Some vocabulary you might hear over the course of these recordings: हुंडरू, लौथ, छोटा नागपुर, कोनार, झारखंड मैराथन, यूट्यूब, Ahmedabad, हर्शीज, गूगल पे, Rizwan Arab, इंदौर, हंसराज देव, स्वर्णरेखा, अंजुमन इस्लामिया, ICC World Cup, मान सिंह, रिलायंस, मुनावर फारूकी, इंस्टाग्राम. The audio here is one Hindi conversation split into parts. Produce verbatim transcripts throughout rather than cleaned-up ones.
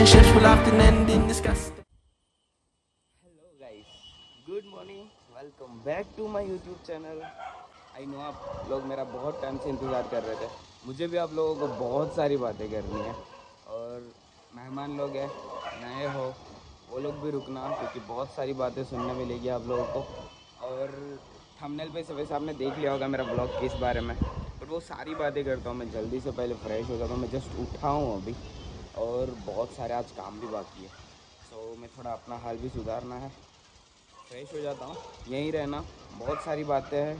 relationships will often end in disgust. Hello guys, good morning, welcome back to my YouTube channel. I know आप लोग मेरा बहुत टाइम से इंतज़ार कर रहे थे, मुझे भी आप लोगों को बहुत सारी बातें करनी है और मेहमान लोग हैं, नए हो वो लोग भी रुकना क्योंकि बहुत सारी बातें सुनने मिलेगी आप लोगों को। और थंबनेल पे सब वैसे आपने देख लिया होगा मेरा ब्लॉग किस बारे में, बट वो सारी बातें करता हूँ मैं। जल्दी से पहले फ्रेश हो जाता हूँ, मैं जस्ट उठा हूँ अभी और बहुत सारे आज काम भी बाकी है, सो मैं थोड़ा अपना हाल भी सुधारना है। फ्रेश हो जाता हूँ, यहीं रहना, बहुत सारी बातें हैं,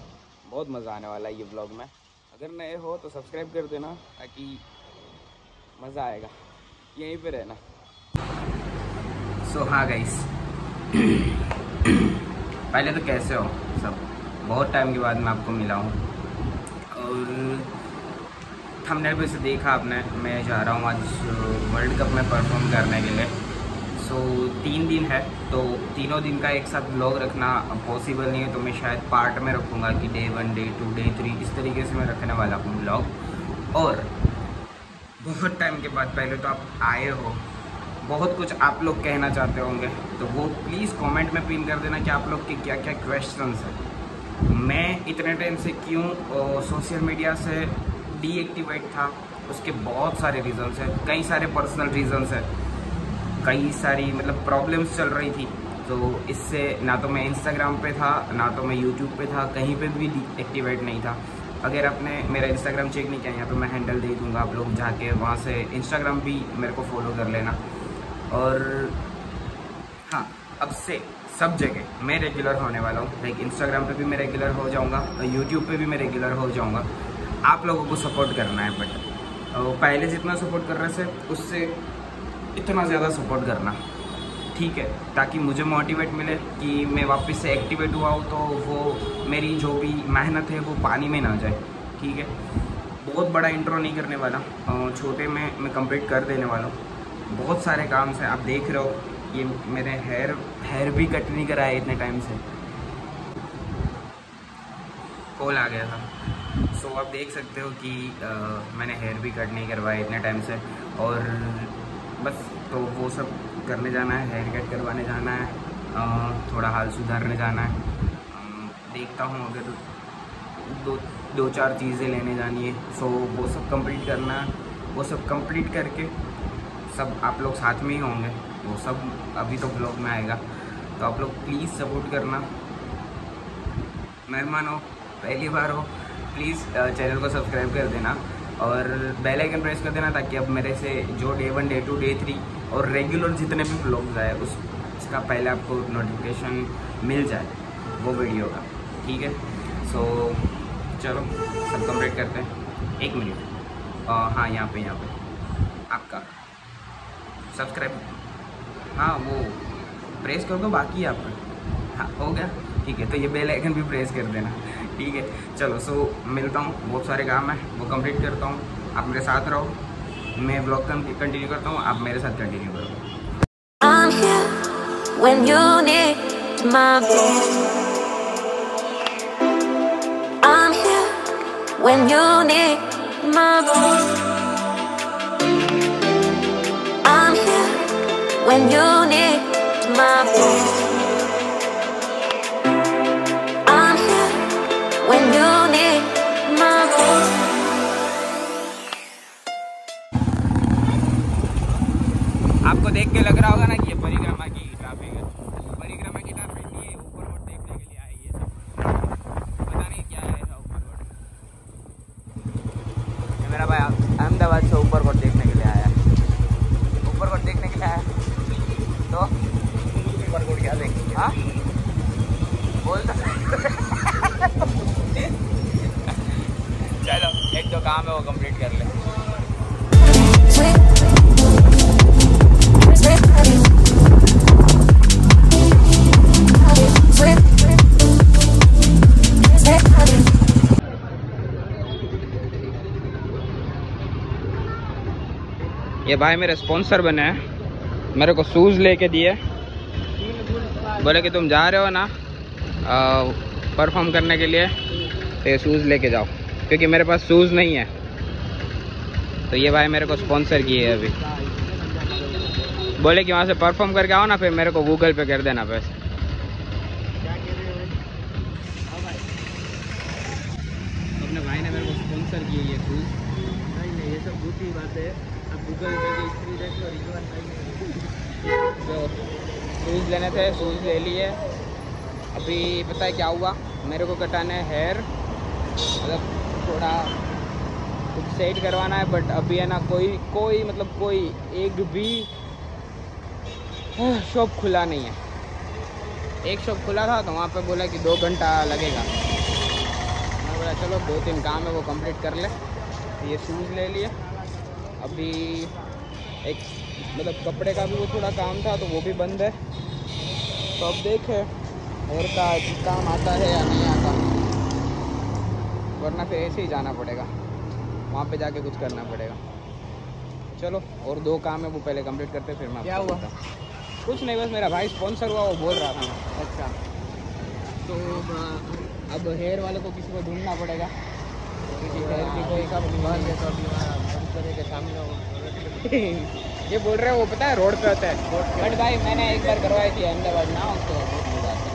बहुत मज़ा आने वाला है ये ब्लॉग में। अगर नए हो तो सब्सक्राइब कर देना ताकि मज़ा आएगा, यहीं पे रहना। सो हाँ गाइस, पहले तो कैसे हो सब, बहुत टाइम के बाद मैं आपको मिला हूँ। और थंबनेल पे से देखा आपने, मैं जा रहा हूँ आज वर्ल्ड कप में परफॉर्म करने के लिए। सो तीन दिन है तो तीनों दिन का एक साथ व्लॉग रखना पॉसिबल नहीं है, तो मैं शायद पार्ट में रखूँगा कि day one day two day three, इस तरीके से मैं रखने वाला हूँ व्लॉग। और बहुत टाइम के बाद पहले तो आप आए हो, बहुत कुछ आप लोग कहना चाहते होंगे तो वो प्लीज़ कमेंट में पिन कर देना कि आप लोग के क्या क्या क्वेश्चंस हैं। मैं इतने टाइम से क्यों सोशल मीडिया से डीएक्टिवेट था, उसके बहुत सारे रीज़न्स हैं, कई सारे पर्सनल रीज़न्स हैं, कई सारी मतलब प्रॉब्लम्स चल रही थी, तो इससे ना तो मैं इंस्टाग्राम पे था ना तो मैं यूट्यूब पे था, कहीं पे भी डीएक्टिवेट नहीं था। अगर आपने मेरा इंस्टाग्राम चेक नहीं किया है तो मैं हैंडल दे दूंगा, आप लोग जाके वहाँ से इंस्टाग्राम भी मेरे को फॉलो कर लेना। और हाँ, अब से सब जगह मैं रेगुलर होने वाला हूँ, लाइक इंस्टाग्राम पे भी मैं रेगुलर हो जाऊँगा, यूट्यूब पे भी मैं रेगुलर हो जाऊँगा। आप लोगों को सपोर्ट करना है, बट पहले जितना सपोर्ट कर रहे थे उससे इतना ज़्यादा सपोर्ट करना, ठीक है, ताकि मुझे मोटिवेट मिले कि मैं वापस से एक्टिवेट हुआ हूँ, तो वो मेरी जो भी मेहनत है वो पानी में ना जाए, ठीक है। बहुत बड़ा इंट्रो नहीं करने वाला, छोटे में मैं कंप्लीट कर देने वाला हूँ। बहुत सारे काम से आप देख रहे हो, ये मेरे हेयर हेयर भी कट नहीं कराया इतने टाइम से, कॉल आ गया था। सो आप देख सकते हो कि आ, मैंने हेयर भी कट नहीं करवाया इतने टाइम से, और बस तो वो सब करने जाना है, हेयर कट करवाने जाना है, आ, थोड़ा हाल सुधारने जाना है। आ, देखता हूँ अगर दो दो चार चीज़ें लेने जानी है, सो वो सब कंप्लीट करना है। वो सब कंप्लीट करके सब आप लोग साथ में ही होंगे, वो सब अभी तो ब्लॉग में आएगा, तो आप लोग प्लीज़ सपोर्ट करना। मेहमान हो, पहली बार हो, प्लीज़ चैनल को सब्सक्राइब कर देना और बेल आइकन प्रेस कर देना, ताकि अब मेरे से जो day one day two day three और रेगुलर जितने भी ब्लॉग्स आए उस उसका पहले आपको नोटिफिकेशन मिल जाए वो वीडियो का, ठीक है। सो चलो सब कंप्लीट करते हैं, एक मिनट। हाँ यहाँ पे यहाँ पे आपका सब्सक्राइब, हाँ वो प्रेस कर दो, बाकी आप, हाँ हो गया, ठीक है। तो ये बेल आइकन भी प्रेस कर देना, ठीक है। चलो सो मिलता हूँ, बहुत सारे काम है वो कंप्लीट करता हूँ, आप मेरे साथ रहो, मैं ब्लॉग कंटिन्यू करता हूँ, आप मेरे साथ कंटिन्यू करो। आपको देख के लग रहा होगा ना कि ये परिक्रमा की ट्रैफिक है, परिक्रमा की ट्रैफिक नहीं है, ऊपर रोड देखने के लिए आई है, पता नहीं क्या है ऐसा ऊपर रोड। मेरा भाई अहमदाबाद से ऊपर रोड देखने के लिए आया है, ऊपर रोड देखने के लिए आया तो ऊपर रोड क्या देखेंगे, हाँ बोलता चलो एक जो काम है वो कंप्लीट कर ले। ये भाई मेरे स्पॉन्सर बने हैं, मेरे को शूज़ लेके दिए, बोले कि तुम जा रहे हो ना परफॉर्म करने के लिए तो ये शूज़ लेके जाओ, क्योंकि मेरे पास शूज़ नहीं है, तो ये भाई मेरे को स्पॉन्सर किए अभी। बोले कि वहाँ से परफॉर्म करके आओ ना, फिर मेरे को गूगल पे कर देना पैसे। अपने भाई ने मेरे को स्पॉन्सर किए ये शूज। नहीं नहीं, ये सब झूठी बात है। अब गूगल पे की हिस्ट्री देख लो, रिजवान भाई जो शूज लेने थे शूज ले लिए। अभी पता है क्या हुआ, मेरे को कटाना है हेयर, मतलब थोड़ा कुछ सेट करवाना है। बट अभी है ना कोई कोई मतलब कोई एक भी शॉप खुला नहीं है। एक शॉप खुला था तो वहाँ पे बोला कि दो घंटा लगेगा। मैं बोला चलो दो तीन काम है वो कंप्लीट कर ले। ये शूज़ ले लिए। अभी एक मतलब कपड़े का भी वो थोड़ा काम था तो वो भी बंद है। तो अब देखें और का काम आता है या नहीं आता, वरना फिर ऐसे ही जाना पड़ेगा, वहाँ पे जाके कुछ करना पड़ेगा। चलो और दो काम है वो पहले कंप्लीट करते फिर मैं। क्या हुआ? कुछ नहीं, बस मेरा भाई स्पॉन्सर हुआ वो बोल रहा था मैं। अच्छा तो अब हेयर वाले को किसी को ढूंढना पड़ेगा, किसी हेयर की कोई का स्पॉन्सर के सामने हो। ये बोल रहे हैं वो पता है रोड पे होता है, बट भाई मैंने एक बार करवाई थी अहमदाबाद ना, उसको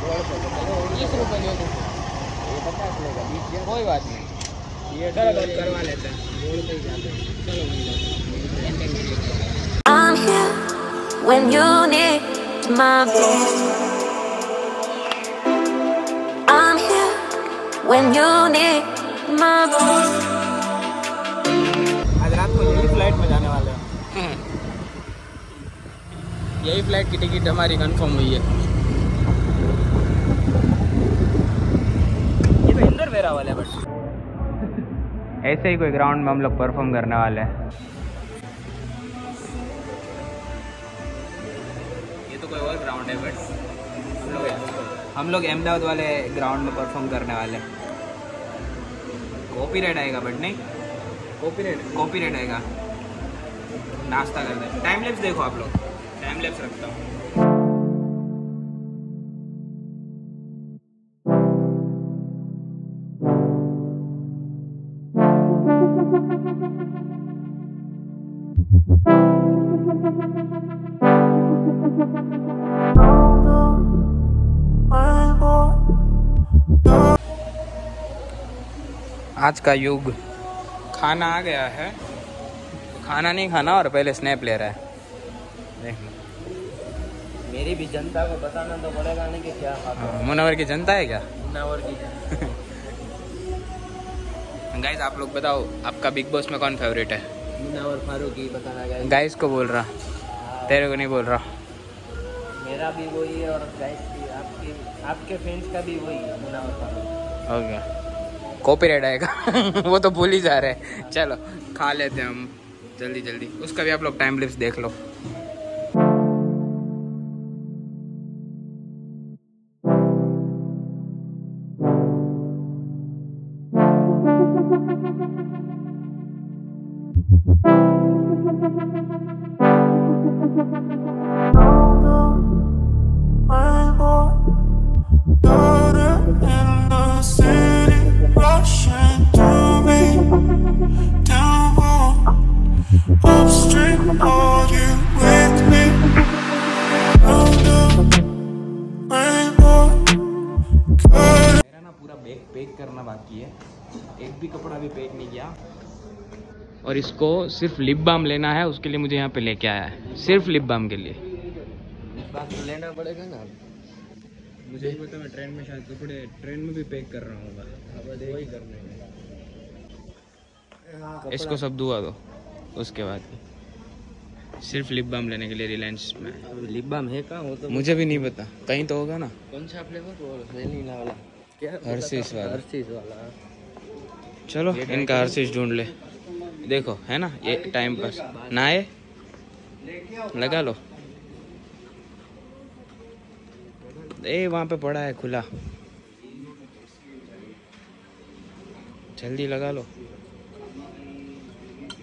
रोड पे उन्नीस रुपये जो ये पचास लेगा बीस, कोई बात नहीं ये करवा लेते हैं। I'm here when you need my voice. I'm here when you need my voice. आज रात को यही फ्लाइट में जाने वाले हैं। यही फ्लाइट की टिकट हमारी कंफर्म हुई है। ये तो इंदौर वेरा वाले बट ऐसे ही कोई ग्राउंड में हम लोग परफॉर्म करने वाले हैं। ये तो कोई और ग्राउंड है बट हम लोग हम लोग अहमदाबाद वाले ग्राउंड में परफॉर्म करने वाले हैं। कॉपीराइट आएगा बट नहीं, कॉपीराइट कॉपीराइट आएगा। नाश्ता कर दे। टाइम लैप्स देखो आप लोग, टाइम लैप्स रखता हूँ। आज का युग खाना आ गया है तो खाना नहीं खाना और पहले स्नैप ले रहा है। देख मेरी भी जनता को बताना तो पड़ेगा नहीं कि क्या खाता है। मुनावर की जनता है क्या? मुनावर की। गाइस आप लोग बताओ आपका बिग बॉस में कौन फेवरेट है? मुनावर फारूकी बताना गाइस। गाइस को बोल रहा, तेरे को नहीं बोल रहा। मेरा भी वही है और गाइस भी आपके आपके फ्रेंड्स का भी वही है, मुनावर फारूकी। हो गया, कॉपीराइट आएगा। वो तो भूल ही जा रहे हैं। चलो खा लेते हैं हम जल्दी जल्दी, उसका भी आप लोग टाइम लिप्स देख लो। बाकी है, एक भी कपड़ा भी पैक नहीं किया। और इसको सिर्फ लिप बाम लेना है, उसके लिए मुझे यहाँ पे लेके आया है, सिर्फ लिप बाम के लिए। लेना पड़ेगा ना, मुझे भी पता। मैं ट्रेन में शायद कपड़े ट्रेन में भी पैक कर रहा हूँ। इसको सब दुआ दो, उसके बाद सिर्फ लिप बाम लेने के लिए रिलायंस में। लिप बाम है कहाँ? तो मुझे भी नहीं पता, कहीं तो होगा ना। कौन सा फ्लेवर? हर्शीज वाला, हर्शीज वाला। चलो इनका हर्शीज ढूंढ ले। देखो है ना ये टाइम पास ना है, लगा लो। ए वहाँ पे पड़ा है खुला, जल्दी लगा लो,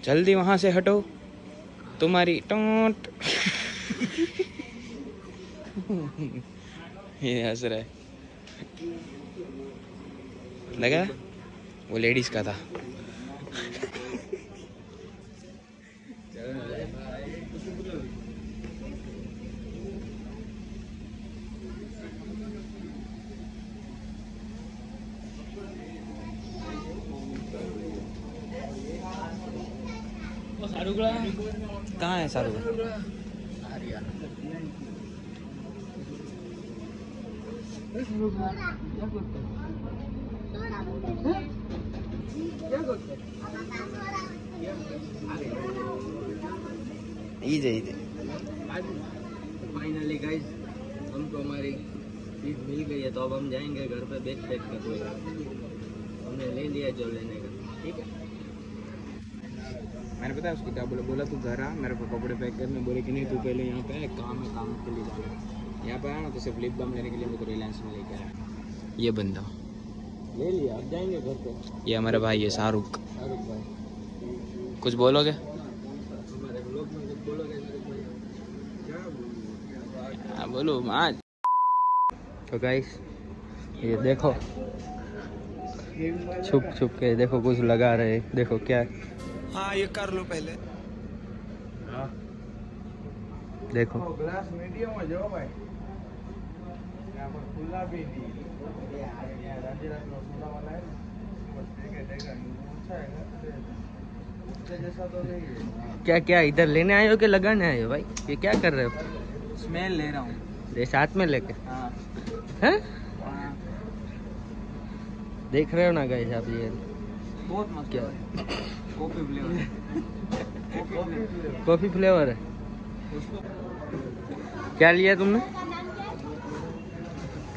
जल्दी वहाँ से हटो तुम्हारी टोंट। ये हंस रहा है, लगा वो लेडीज का था। कहाँ है फाइनली गाइस हमको हमारी चीज मिल गई है, तो अब हम जाएंगे घर पे बैग पैक करने। हमने ले लिया जो लेने का, ठीक है। मैंने पता है उसको क्या बोला, बोला तू घर आ, मेरे को कपड़े पैक करने। बोले कि नहीं तू पहले यहाँ पे काम है, काम के लिए जाना है। यहाँ पे आया ना तो सिर्फ लिप बाम लेने के लिए मेरे को रिलायंस में लेके आया। ये बंदा ले लिया, अब जाएंगे घर पे। ये हमारा भाई है शाहरुख। शाहरुख भाई कुछ बोलोगे हमारे ब्लॉग में? कुछ बोलोगे शाहरुख भाई? क्या हां बोलो आज। तो गाइस ये देखो छुप छुप के देखो कुछ लगा रहे, देखो क्या है। हाँ ये कर लो पहले, देखो ग्लास मीडियम हो जाओ भाई। यहाँ पर खुला भी नहीं। क्या क्या इधर लेने आए हो कि लगाने आए हो भाई? ये क्या कर रहे हो? स्मेल ले रहा हूँ साथ में लेके। हाँ देख रहे हो ना गाइस आप, ये बहुत मस्त है। कॉफी फ्लेवर है, कॉफी फ्लेवर है। क्या लिया तुमने?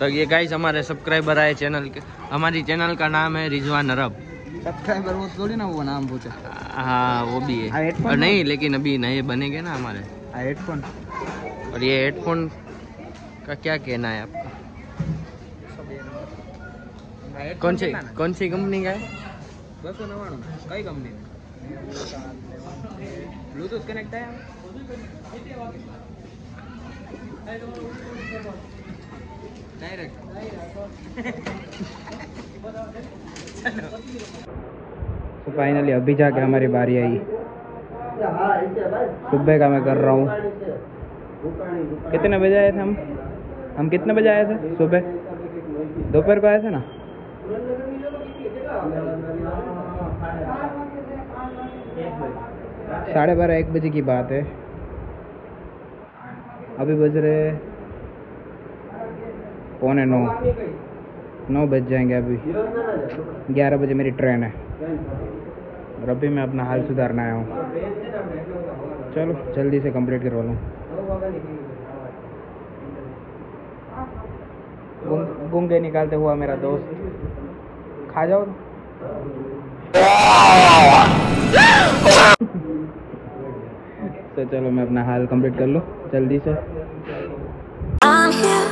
तो ये गाइस हमारे सब्सक्राइबर आए चैनल के। हमारी चैनल का नाम है रिजवान अरब। सब्सक्राइबर वो थोड़ी ना वो नाम पूछे। हाँ वो भी है और नहीं, लेकिन अभी नए बनेंगे ना हमारे हेडफोन। और ये हेडफोन का क्या कहना है आपका? कौन सी कौन सी कंपनी का है? बस वो नवाणु कई कंपनी में ब्लूटूथ कनेक्ट है। डायरेक्ट तो फाइनली अभी जाके हमारी बारी आई। सुबह का मैं कर रहा हूँ। कितने बजे आए थे हम? हम कितने बजे आए थे? सुबह दोपहर को आए थे ना। साढ़े बारह एक बजे की बात है। अभी बज रहे पौने नौ नौ बज जाएंगे। अभी ग्यारह बजे मेरी ट्रेन है और अभी मैं अपना हाल सुधारने आया हूँ। चलो जल्दी से कंप्लीट करवा लूँ। गूंगे निकालते हुआ मेरा दोस्त खा जाओ। तो चलो मैं अपना हाल कंप्लीट कर लूँ जल्दी से। I'm here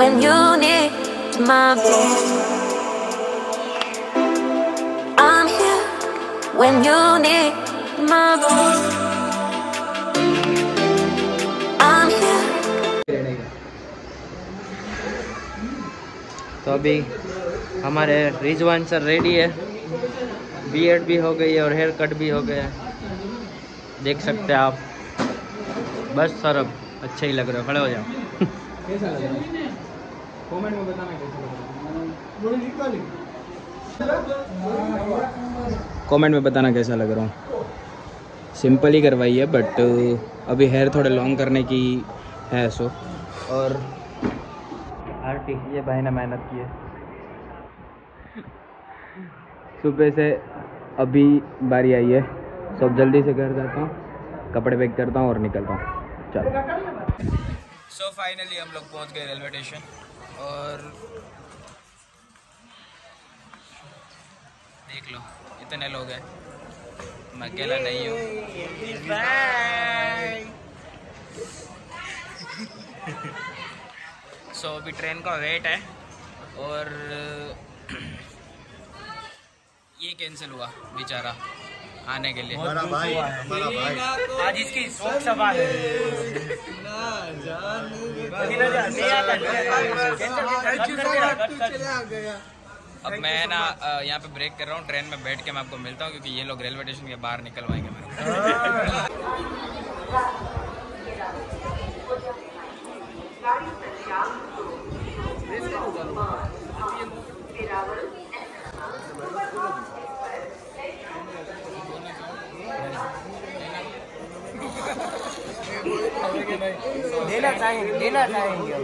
when you need my voice. I'm here when you need my voice. I'm here. तो अभी हमारे रिजवान सर रेडी है। बीएड भी हो गई है और हेयर कट भी हो गया है, देख सकते हैं आप। बस सर अब अच्छे ही लग रहे हो, खड़े हो जाओ। कैसा लग रहा है कमेंट में बताना, कैसा लग रहा है कमेंट में बताना कैसा लग रहा हूँ। सिंपल ही करवाई है बट अभी हेयर थोड़े लॉन्ग करने की है। सो और आर्टिस्ट ये भाई ने मेहनत की है सुबह से। अभी बारी आई है तो जल्दी से घर जाता हूँ, कपड़े पैक करता हूँ और निकलता हूँ। चलो सो फाइनली हम लोग पहुँच गए रेलवे स्टेशन। और देख लो इतने लोग हैं, मैं अकेला नहीं हूँ। सो so, अभी ट्रेन का वेट है और ये कैंसिल हुआ बेचारा आने के लिए। हमारा भाई, हमारा भाई। आज इसकी शोक सभा है। अब मैं ना यहाँ पे ब्रेक कर रहा हूँ। ट्रेन में बैठ के मैं आपको मिलता हूँ क्योंकि ये लोग रेलवे स्टेशन के बाहर निकलवाएंगे मेरे को। देना चाहेंगे देना चाहेंगे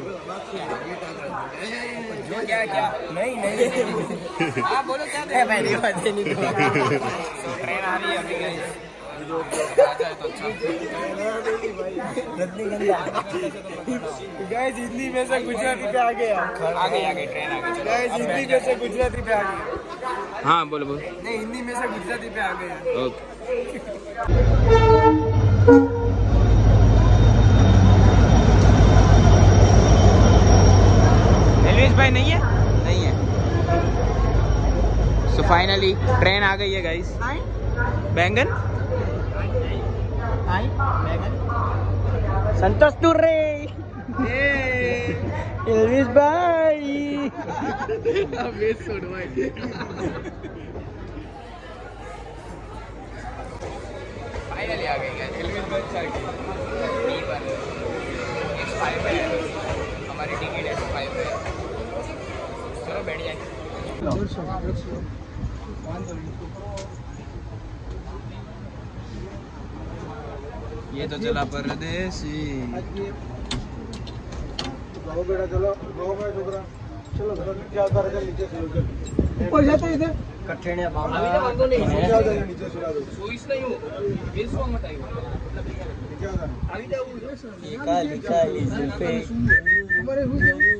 जो क्या क्या नहीं नहीं आप बोलो क्या ट्रेन आ रही है अभी गाइस। हिंदी में से गुजराती पे आ गया आ गई आ गई ट्रेन आ गई गाइस। हिंदी में से गुजराती पे आ गई। हाँ बोलो बोलो। नहीं हिंदी में से गुजराती पे आ गया। ओके भाई नहीं है नहीं है। सो फाइनली ट्रेन आ गई है गाइस। बैंगन संतोष टूरे एल्विस भाई अबे छोड़ भाई। फाइनली आ गई गाइस। एल्विस भाई चल गई नेक्स्ट फाइव है हमारी टिकट है फाइव है। चलो बैठ जाए। ये तो चला परदेसी। चलो बेटा चलो चलो चलो नीचे इधर कठिन नहीं हो।